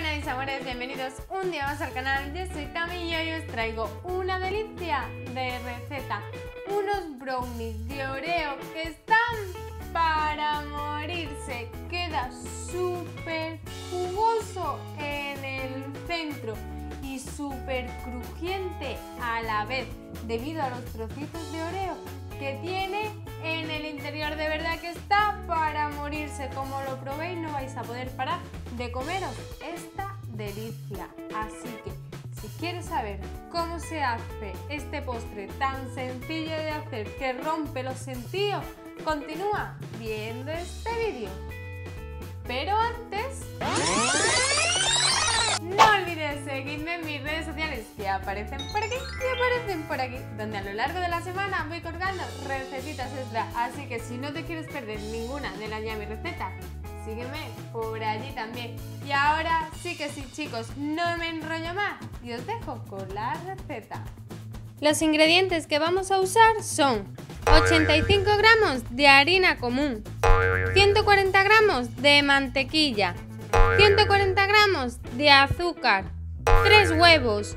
buenas mis amores, bienvenidos un día más al canal. Yo soy Tami y hoy os traigo una delicia de receta, unos brownies de Oreo que están para morirse. Queda súper jugoso en el centro y súper crujiente a la vez, debido a los trocitos de Oreo que tiene en el interior. De verdad que está para morirse. Como lo probéis no vais a poder parar de comeros esta delicia. Así que si quieres saber cómo se hace este postre tan sencillo de hacer que rompe los sentidos, continúa viendo este vídeo. Pero antes, no olvides seguirme en mis redes sociales que aparecen por aquí y aparecen por aquí, donde a lo largo de la semana voy colgando recetitas extra. Así que si no te quieres perder ninguna de las ya mis recetas, sígueme por allí también. Y ahora sí que sí, chicos, no me enrollo más y os dejo con la receta. Los ingredientes que vamos a usar son 85 gramos de harina común, 140 gramos de mantequilla, 140 gramos de azúcar, 3 huevos,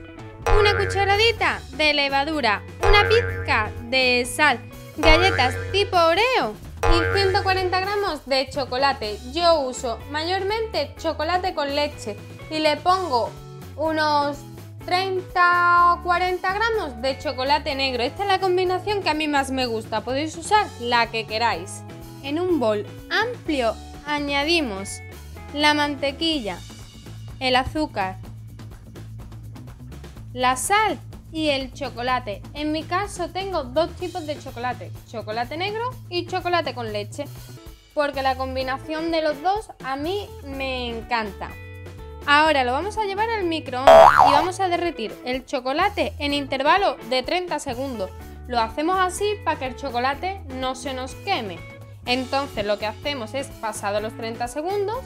una cucharadita de levadura, una pizca de sal, galletas tipo Oreo y 140 gramos de chocolate. Yo uso mayormente chocolate con leche y le pongo unos 30 o 40 gramos de chocolate negro. Esta es la combinación que a mí más me gusta, podéis usar la que queráis. En un bol amplio añadimos la mantequilla, el azúcar, la sal y el chocolate. En mi caso tengo dos tipos de chocolate, chocolate negro y chocolate con leche, porque la combinación de los dos a mí me encanta. Ahora lo vamos a llevar al microondas y vamos a derretir el chocolate en intervalo de 30 segundos. Lo hacemos así para que el chocolate no se nos queme. Entonces lo que hacemos es, pasado los 30 segundos,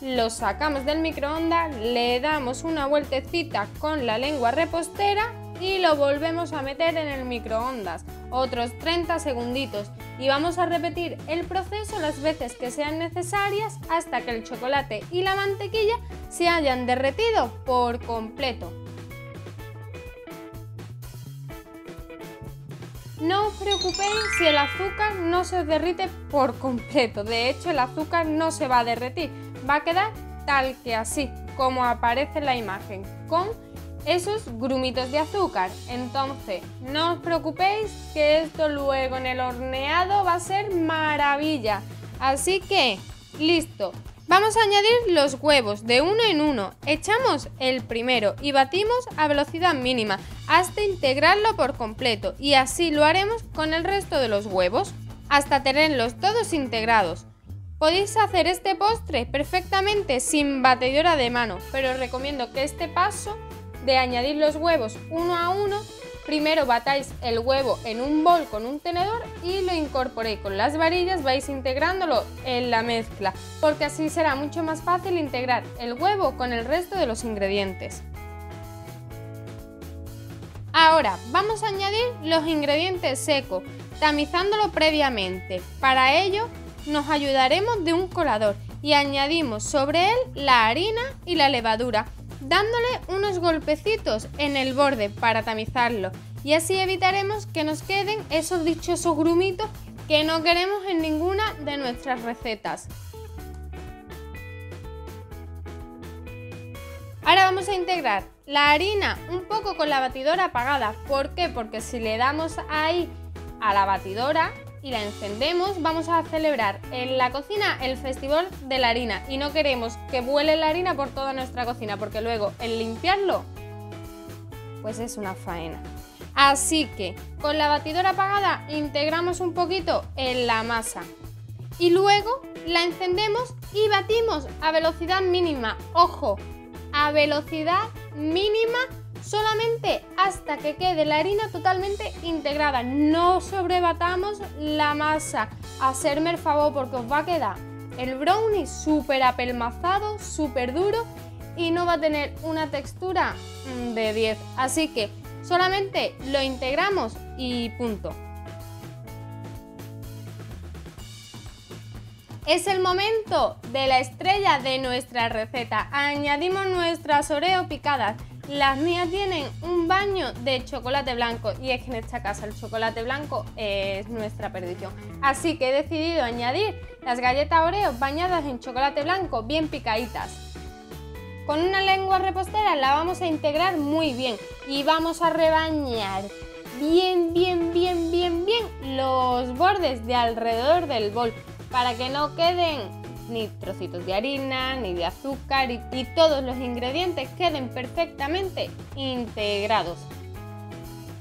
lo sacamos del microondas, le damos una vueltecita con la lengua repostera y lo volvemos a meter en el microondas otros 30 segunditos y vamos a repetir el proceso las veces que sean necesarias hasta que el chocolate y la mantequilla se hayan derretido por completo. No os preocupéis si el azúcar no se os derrite por completo, de hecho el azúcar no se va a derretir. Va a quedar tal que así, como aparece en la imagen, con esos grumitos de azúcar. Entonces, no os preocupéis que esto luego en el horneado va a ser maravilla. Así que, listo. Vamos a añadir los huevos de uno en uno. Echamos el primero y batimos a velocidad mínima hasta integrarlo por completo. Y así lo haremos con el resto de los huevos, hasta tenerlos todos integrados. Podéis hacer este postre perfectamente sin batidora de mano, pero os recomiendo que este paso de añadir los huevos uno a uno, primero batáis el huevo en un bol con un tenedor y lo incorporéis con las varillas, vais integrándolo en la mezcla, porque así será mucho más fácil integrar el huevo con el resto de los ingredientes. Ahora vamos a añadir los ingredientes secos, tamizándolo previamente. Para ello nos ayudaremos de un colador y añadimos sobre él la harina y la levadura, dándole unos golpecitos en el borde para tamizarlo, y así evitaremos que nos queden esos dichosos grumitos que no queremos en ninguna de nuestras recetas. Ahora vamos a integrar la harina un poco con la batidora apagada. ¿Por qué? Porque si le damos ahí a la batidora y la encendemos, vamos a celebrar en la cocina el festival de la harina y no queremos que vuele la harina por toda nuestra cocina, porque luego el limpiarlo pues es una faena. Así que con la batidora apagada integramos un poquito en la masa y luego la encendemos y batimos a velocidad mínima, ojo, a velocidad mínima, solamente hasta que quede la harina totalmente integrada. No sobrebatamos la masa, hacerme el favor, porque os va a quedar el brownie súper apelmazado, súper duro y no va a tener una textura de 10. Así que solamente lo integramos y punto. Es el momento de la estrella de nuestra receta. Añadimos nuestras Oreo picadas. Las mías tienen un baño de chocolate blanco y es que en esta casa el chocolate blanco es nuestra perdición. Así que he decidido añadir las galletas Oreo bañadas en chocolate blanco, bien picaditas. Con una lengua repostera la vamos a integrar muy bien y vamos a rebañar bien los bordes de alrededor del bol para que no queden ni trocitos de harina, ni de azúcar y todos los ingredientes queden perfectamente integrados.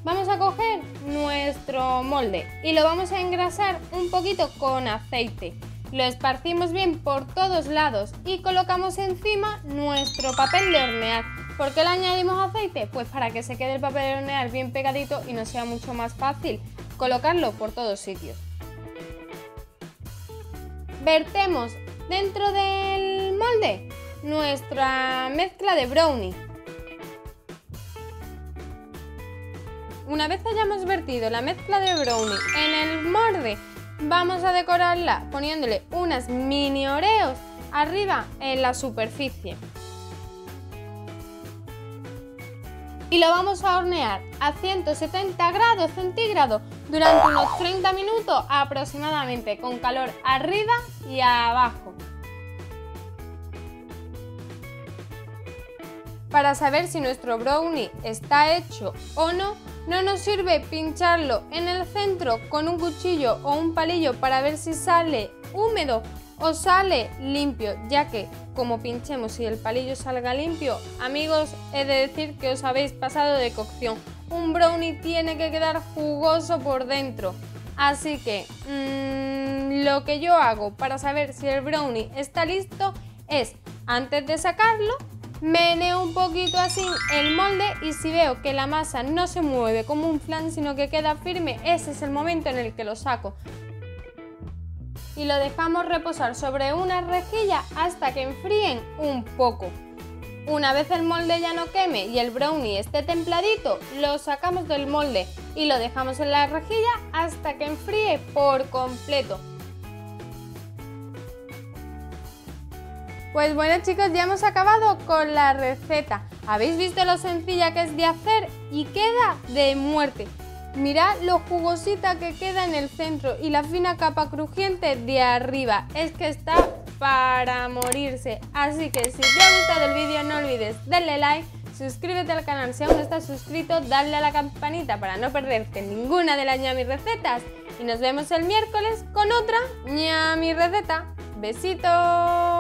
Vamos a coger nuestro molde y lo vamos a engrasar un poquito con aceite. Lo esparcimos bien por todos lados y colocamos encima nuestro papel de hornear. ¿Por qué le añadimos aceite? Pues para que se quede el papel de hornear bien pegadito y nos sea mucho más fácil colocarlo por todos sitios. Vertemos dentro del molde nuestra mezcla de brownie. Una vez hayamos vertido la mezcla de brownie en el molde, vamos a decorarla poniéndole unas mini Oreos arriba en la superficie. Y lo vamos a hornear a 170 grados centígrados durante unos 30 minutos aproximadamente, con calor arriba y abajo. Para saber si nuestro brownie está hecho o no, no nos sirve pincharlo en el centro con un cuchillo o un palillo para ver si sale húmedo o sale limpio, ya que como pinchemos y el palillo salga limpio, amigos, he de decir que os habéis pasado de cocción. Un brownie tiene que quedar jugoso por dentro, así que lo que yo hago para saber si el brownie está listo es, antes de sacarlo, meneo un poquito así el molde y si veo que la masa no se mueve como un flan sino que queda firme, ese es el momento en el que lo saco. Y lo dejamos reposar sobre una rejilla hasta que enfríen un poco. Una vez el molde ya no queme y el brownie esté templadito, lo sacamos del molde y lo dejamos en la rejilla hasta que enfríe por completo. Pues bueno chicos, ya hemos acabado con la receta. ¿Habéis visto lo sencilla que es de hacer? Y queda de muerte. Mirad lo jugosita que queda en el centro y la fina capa crujiente de arriba. Es que está para morirse. Así que si te ha gustado el vídeo no olvides darle like, suscríbete al canal si aún no estás suscrito, dale a la campanita para no perderte ninguna de las ñami recetas. Y nos vemos el miércoles con otra ñami receta. ¡Besitos!